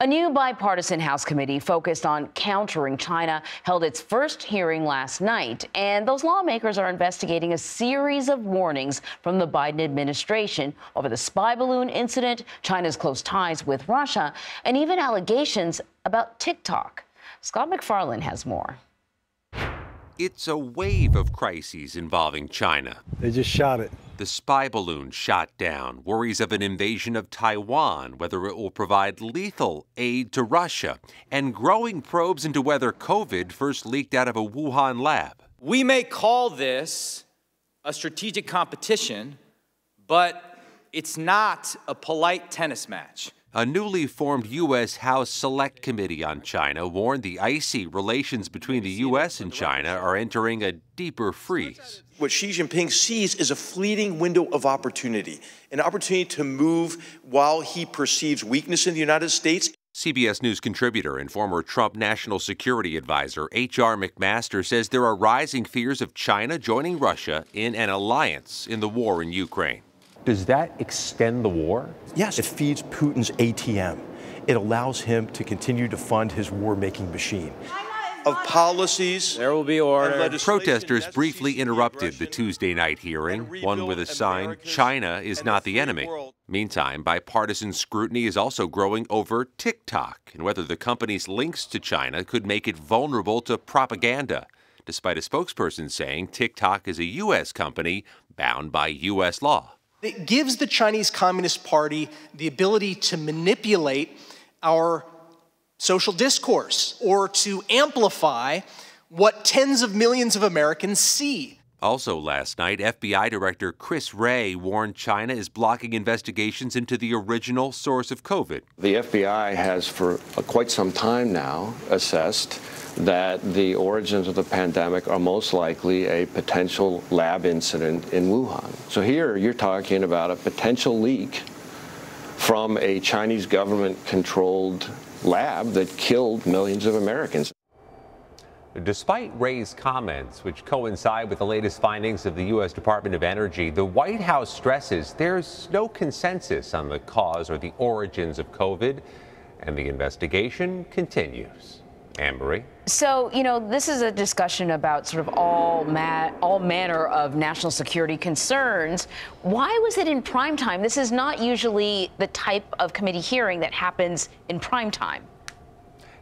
A new bipartisan House committee focused on countering China held its first hearing last night, and those lawmakers are investigating a series of warnings from the Biden administration over the spy balloon incident, China's close ties with Russia, and even allegations about TikTok. Scott McFarlane has more. It's a wave of crises involving China. They just shot it. The spy balloon shot down, worries of an invasion of Taiwan, whether it will provide lethal aid to Russia, and growing probes into whether COVID first leaked out of a Wuhan lab. We may call this a strategic competition, but it's not a polite tennis match. A newly formed U.S. House Select Committee on China warned the icy relations between the U.S. and China are entering a deeper freeze. What Xi Jinping sees is a fleeting window of opportunity, an opportunity to move while he perceives weakness in the United States. CBS News contributor and former Trump National Security Advisor H.R. McMaster says there are rising fears of China joining Russia in an alliance in the war in Ukraine. Does that extend the war? Yes, it feeds Putin's ATM. It allows him to continue to fund his war-making machine. Of policies, there will be order. Protesters briefly interrupted the Tuesday night hearing, one with a sign, China is not the enemy. Meantime, bipartisan scrutiny is also growing over TikTok and whether the company's links to China could make it vulnerable to propaganda, despite a spokesperson saying TikTok is a U.S. company bound by U.S. law. It gives the Chinese Communist Party the ability to manipulate our social discourse or to amplify what tens of millions of Americans see. Also last night, FBI Director Chris Wray warned China is blocking investigations into the original source of COVID. The FBI has for quite some time now assessed that the origins of the pandemic are most likely a potential lab incident in Wuhan. So here you're talking about a potential leak from a Chinese government-controlled lab that killed millions of Americans. Despite Wray's comments, which coincide with the latest findings of the U.S. Department of Energy, the White House stresses there's no consensus on the cause or the origins of COVID, and the investigation continues. Anne-Marie. So, you know, this is a discussion about sort of all manner of national security concerns. Why was it in prime time? This is not usually the type of committee hearing that happens in prime time.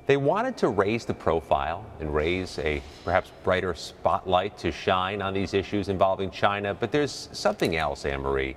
They wanted to raise the profile and raise a perhaps brighter spotlight to shine on these issues involving China. But there's something else, Anne-Marie.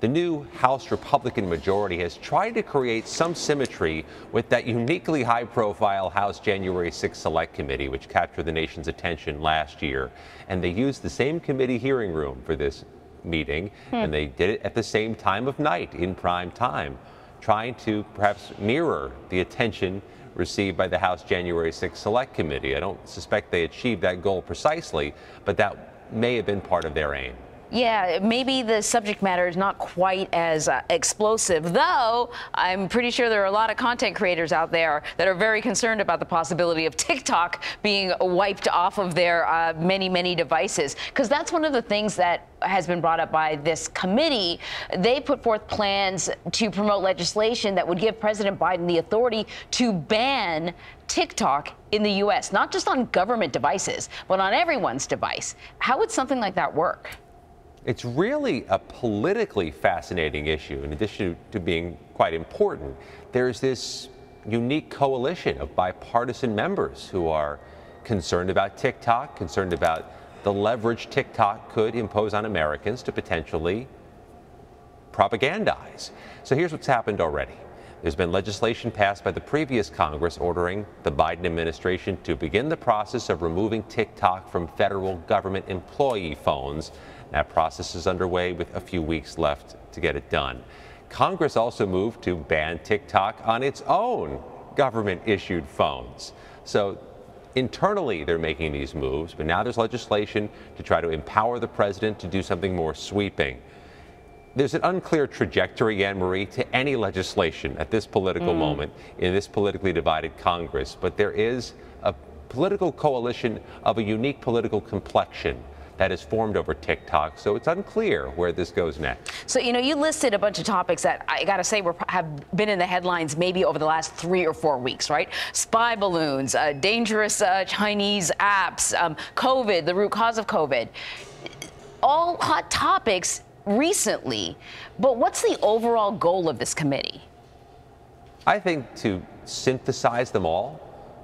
The new House Republican majority has tried to create some symmetry with that uniquely high-profile House January 6 Select Committee, which captured the nation's attention last year. And they used the same committee hearing room for this meeting, and they did it at the same time of night, in prime time, trying to perhaps mirror the attention received by the House January 6 Select Committee. I don't suspect they achieved that goal precisely, but that may have been part of their aim. Yeah, maybe the subject matter is not quite as explosive, though I'm pretty sure there are a lot of content creators out there that are very concerned about the possibility of TikTok being wiped off of their many devices, because that's one of the things that has been brought up by this committee. They put forth plans to promote legislation that would give President Biden the authority to ban TikTok in the U.S., not just on government devices, but on everyone's device. How would something like that work? It's really a politically fascinating issue. In addition to being quite important, there's this unique coalition of bipartisan members who are concerned about TikTok, concerned about the leverage TikTok could impose on Americans to potentially propagandize. So here's what's happened already. There's been legislation passed by the previous Congress ordering the Biden administration to begin the process of removing TikTok from federal government employee phones. That process is underway with a few weeks left to get it done. Congress also moved to ban TikTok on its own government-issued phones. So internally, they're making these moves, but now there's legislation to try to empower the president to do something more sweeping. There's an unclear trajectory, Anne-Marie, to any legislation at this political moment in this politically divided Congress, but there is a political coalition of a unique political complexion that has formed over TikTok. So it's unclear where this goes next. So, you know, you listed a bunch of topics that I got to say have been in the headlines maybe over the last 3 or 4 weeks, right? Spy balloons, dangerous Chinese apps, COVID, the root cause of COVID. All hot topics recently. But what's the overall goal of this committee? I think to synthesize them all,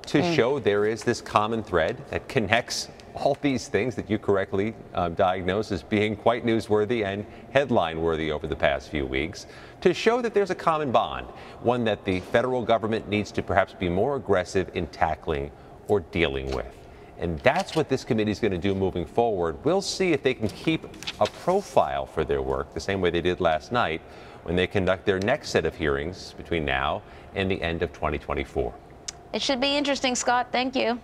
to show there is this common thread that connects all these things that you correctly diagnose as being quite newsworthy and headline-worthy over the past few weeks, to show that there's a common bond, one that the federal government needs to perhaps be more aggressive in tackling or dealing with. And that's what this committee is going to do moving forward. We'll see if they can keep a profile for their work the same way they did last night when they conduct their next set of hearings between now and the end of 2024. It should be interesting, Scott. Thank you.